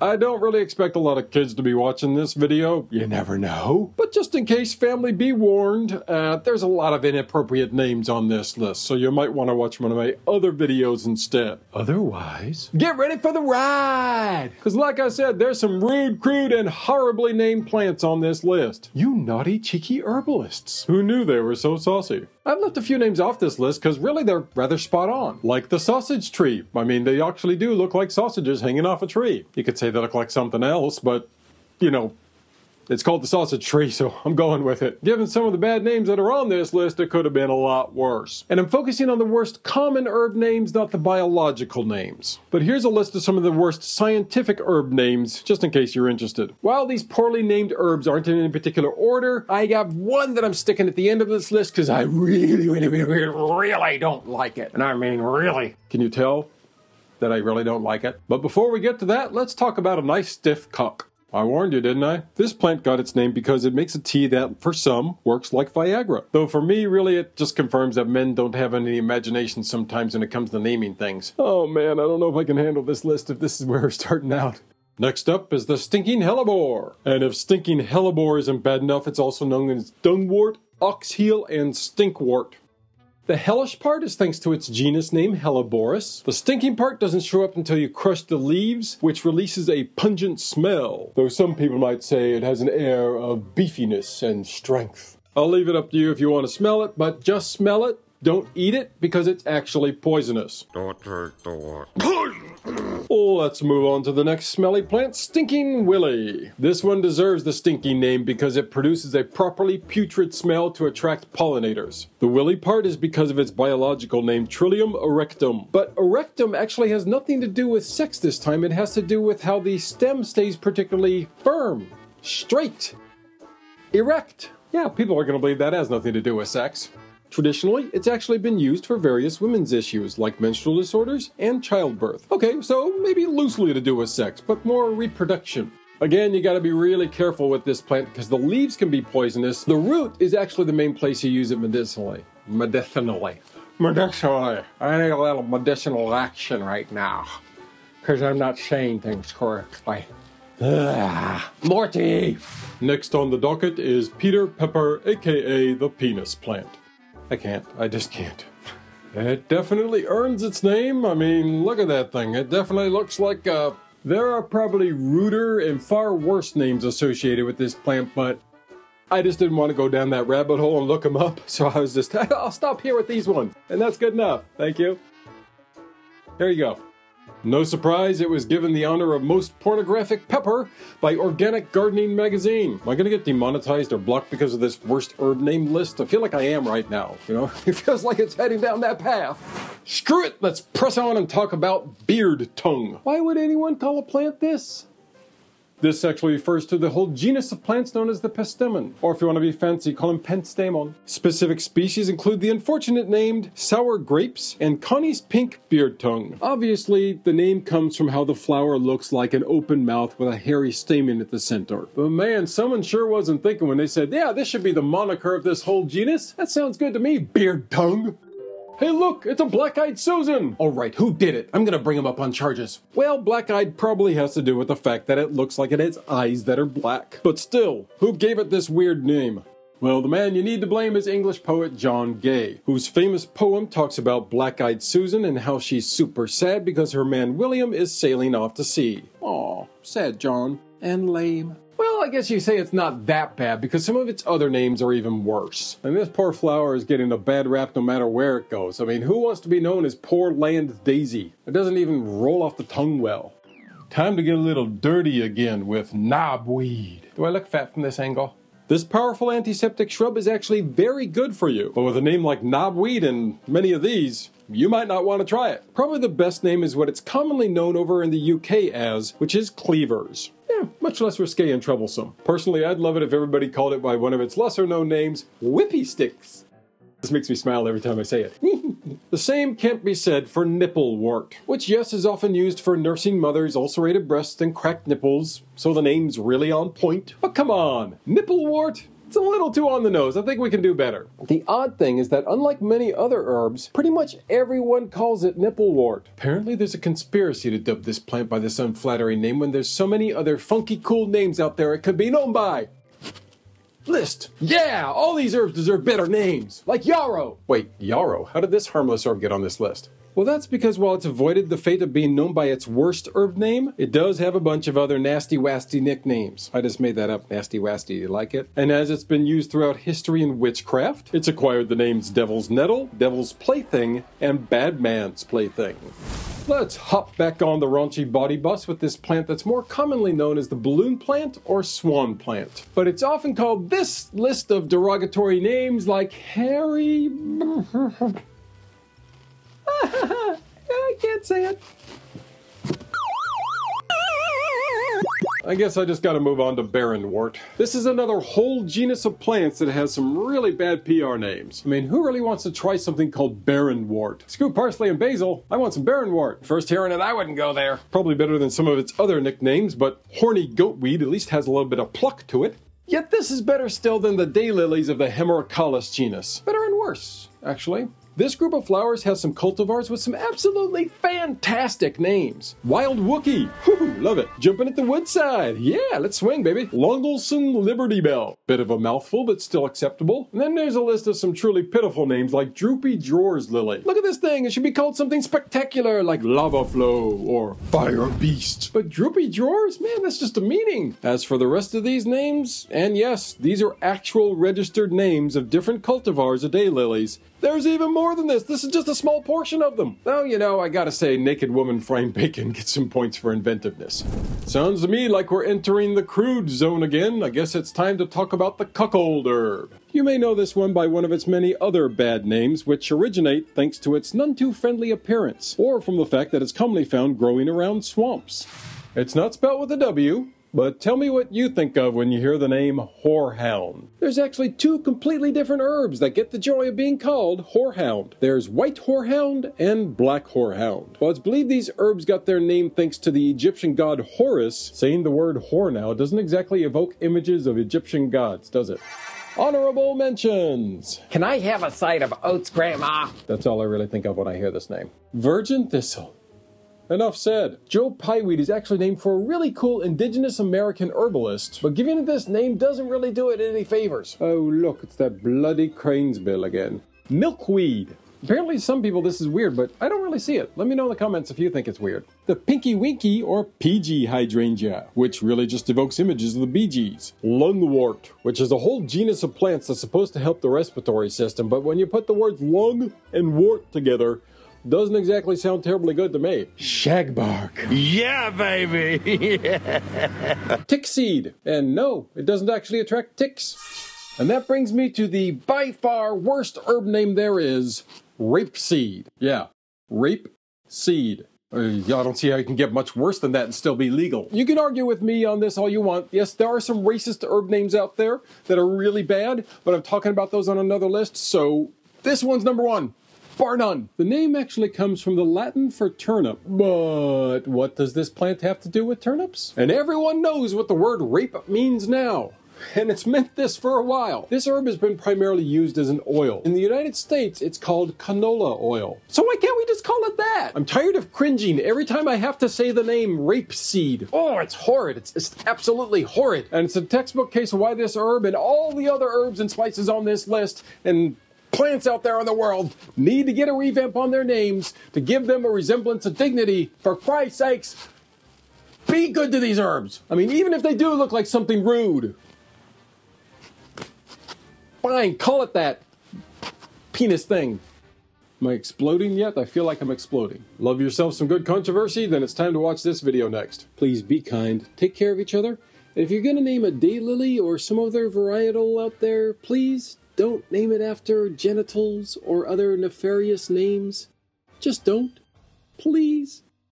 I don't really expect a lot of kids to be watching this video, you never know. But just in case, family, be warned, there's a lot of inappropriate names on this list, so you might want to watch one of my other videos instead. Otherwise, get ready for the ride! Because like I said, there's some rude, crude, and horribly named plants on this list. You naughty, cheeky herbalists. Who knew they were so saucy? I've left a few names off this list because really they're rather spot on. Like the sausage tree. I mean, they actually do look like sausages hanging off a tree. You could say they look like something else, but, you know, it's called the sausage tree, so I'm going with it. Given some of the bad names that are on this list, it could have been a lot worse. And I'm focusing on the worst common herb names, not the biological names. But here's a list of some of the worst scientific herb names, just in case you're interested. While these poorly named herbs aren't in any particular order, I got one that I'm sticking at the end of this list because I really don't like it. And I mean really. Can you tell that I really don't like it? But before we get to that, let's talk about a nice stiff cuck. I warned you, didn't I? This plant got its name because it makes a tea that, for some, works like Viagra. Though for me, really, it just confirms that men don't have any imagination sometimes when it comes to naming things. Oh man, I don't know if I can handle this list if this is where we're starting out. Next up is the stinking hellebore. And if stinking hellebore isn't bad enough, it's also known as dungwort, oxheel, and stinkwort. The hellish part is thanks to its genus name, Helleborus. The stinking part doesn't show up until you crush the leaves, which releases a pungent smell. Though some people might say it has an air of beefiness and strength. I'll leave it up to you if you want to smell it, but just smell it. Don't eat it, because it's actually poisonous. Don't drink the water. Let's move on to the next smelly plant, Stinking Willy. This one deserves the stinky name because it produces a properly putrid smell to attract pollinators. The willy part is because of its biological name, Trillium erectum. But erectum actually has nothing to do with sex this time. It has to do with how the stem stays particularly firm, straight, erect. Yeah, people are going to believe that has nothing to do with sex. Traditionally, it's actually been used for various women's issues like menstrual disorders and childbirth. Okay, so maybe loosely to do with sex, but more reproduction. Again, you gotta be really careful with this plant because the leaves can be poisonous. The root is actually the main place you use it medicinally. Medicinally. I need a little medicinal action right now because I'm not saying things correctly. Ugh. Morty! Next on the docket is Peter Pepper, aka the penis plant. I can't. I just can't. It definitely earns its name. I mean, look at that thing. It definitely looks like a... There are probably ruder and far worse names associated with this plant, but I just didn't want to go down that rabbit hole and look them up, so I was just... I'll stop here with these ones, and that's good enough. Thank you. There you go. No surprise, it was given the honor of most pornographic pepper by Organic Gardening Magazine. Am I gonna get demonetized or blocked because of this worst herb name list? I feel like I am right now, you know? It feels like it's heading down that path. Screw it, let's press on and talk about beard tongue. Why would anyone call a plant this? This actually refers to the whole genus of plants known as the Penstemon, or if you want to be fancy, call them Penstemon. Specific species include the unfortunate named sour grapes and Connie's pink beard tongue. Obviously, the name comes from how the flower looks like an open mouth with a hairy stamen at the center. But man, someone sure wasn't thinking when they said, yeah, this should be the moniker of this whole genus. That sounds good to me, beard tongue. Hey look, it's a black-eyed Susan! Alright, who did it? I'm gonna bring him up on charges. Well, black-eyed probably has to do with the fact that it looks like it has eyes that are black. But still, who gave it this weird name? Well, the man you need to blame is English poet John Gay, whose famous poem talks about black-eyed Susan and how she's super sad because her man William is sailing off to sea. Aw, sad John. And lame. Well, I guess you say it's not that bad because some of its other names are even worse. And this poor flower is getting a bad rap no matter where it goes. I mean, who wants to be known as poor land daisy? It doesn't even roll off the tongue well. Time to get a little dirty again with knobweed. Do I look fat from this angle? This powerful antiseptic shrub is actually very good for you. But with a name like knobweed and many of these, you might not want to try it. Probably the best name is what it's commonly known over in the UK as, which is cleavers. Yeah, much less risque and troublesome. Personally, I'd love it if everybody called it by one of its lesser-known names, whippy sticks. This makes me smile every time I say it. The same can't be said for nipplewort, which yes, is often used for nursing mothers, ulcerated breasts, and cracked nipples, so the name's really on point. But come on, nipplewort? It's a little too on the nose. I think we can do better. The odd thing is that unlike many other herbs, pretty much everyone calls it nipplewort. Apparently there's a conspiracy to dub this plant by this unflattering name when there's so many other funky cool names out there it could be known by. List. Yeah, all these herbs deserve better names. Like yarrow. Wait, yarrow? How did this harmless herb get on this list? Well, that's because while it's avoided the fate of being known by its worst herb name, it does have a bunch of other nasty-wasty nicknames. I just made that up, nasty-wasty, you like it? And as it's been used throughout history and witchcraft, it's acquired the names Devil's Nettle, Devil's Plaything, and Badman's Plaything. Let's hop back on the raunchy body bus with this plant that's more commonly known as the balloon plant or swan plant. But it's often called this list of derogatory names like hairy... I can't say it. I guess I just gotta move on to barrenwort. This is another whole genus of plants that has some really bad PR names. I mean, who really wants to try something called barrenwort? Screw parsley and basil, I want some barrenwort. First hearing it, I wouldn't go there. Probably better than some of its other nicknames, but horny goatweed at least has a little bit of pluck to it. Yet this is better still than the daylilies of the Hemerocallis genus. Better and worse, actually. This group of flowers has some cultivars with some absolutely fantastic names. Wild Wookie, whoo, love it. Jumping at the Woodside, yeah, let's swing, baby. Longleson Liberty Bell, bit of a mouthful, but still acceptable. And then there's a list of some truly pitiful names like Droopy Drawers Lily. Look at this thing, it should be called something spectacular like Lava Flow or Fire Beast. But Droopy Drawers, man, that's just a meaning. As for the rest of these names, and yes, these are actual registered names of different cultivars of daylilies. There's even more than this. This is just a small portion of them. Oh, you know, I gotta say, naked woman frying bacon gets some points for inventiveness. Sounds to me like we're entering the crude zone again. I guess it's time to talk about the cuckold herb. You may know this one by one of its many other bad names, which originate thanks to its none too friendly appearance, or from the fact that it's commonly found growing around swamps. It's not spelled with a W. But tell me what you think of when you hear the name horehound. There's actually two completely different herbs that get the joy of being called horehound. There's white horehound and black horehound. Well, it's believed these herbs got their name thanks to the Egyptian god Horus. Saying the word whore now doesn't exactly evoke images of Egyptian gods, does it? Honorable mentions. Can I have a side of oats, Grandma? That's all I really think of when I hear this name. Virgin thistle. Enough said. Joe Pyeweed is actually named for a really cool indigenous American herbalist, but giving it this name doesn't really do it any favors. Oh look, it's that bloody cranesbill again. Milkweed. Apparently some people this is weird, but I don't really see it. Let me know in the comments if you think it's weird. The Pinky Winky or PG hydrangea, which really just evokes images of the Bee Gees. Lungwort, which is a whole genus of plants that's supposed to help the respiratory system, but when you put the words lung and wart together, doesn't exactly sound terribly good to me. Shagbark. Yeah, baby! Yeah. Tick seed. And no, it doesn't actually attract ticks. And that brings me to the by far worst herb name there is, rapeseed. Yeah, rape seed. I don't see how you can get much worse than that and still be legal. You can argue with me on this all you want. Yes, there are some racist herb names out there that are really bad, but I'm talking about those on another list, so this one's number one. Bar none. The name actually comes from the Latin for turnip, but what does this plant have to do with turnips? And everyone knows what the word rape means now. And it's meant this for a while. This herb has been primarily used as an oil. In the United States, it's called canola oil. So why can't we just call it that? I'm tired of cringing every time I have to say the name rapeseed. Oh, it's horrid. It's absolutely horrid. And it's a textbook case of why this herb and all the other herbs and spices on this list and plants out there in the world need to get a revamp on their names to give them a resemblance of dignity. For Christ's sakes, be good to these herbs. I mean, even if they do look like something rude. Fine, call it that penis thing. Am I exploding yet? I feel like I'm exploding. Love yourself some good controversy? Then it's time to watch this video next. Please be kind, take care of each other. And if you're gonna name a daylily or some other varietal out there, please don't name it after genitals or other nefarious names. Just don't. Please.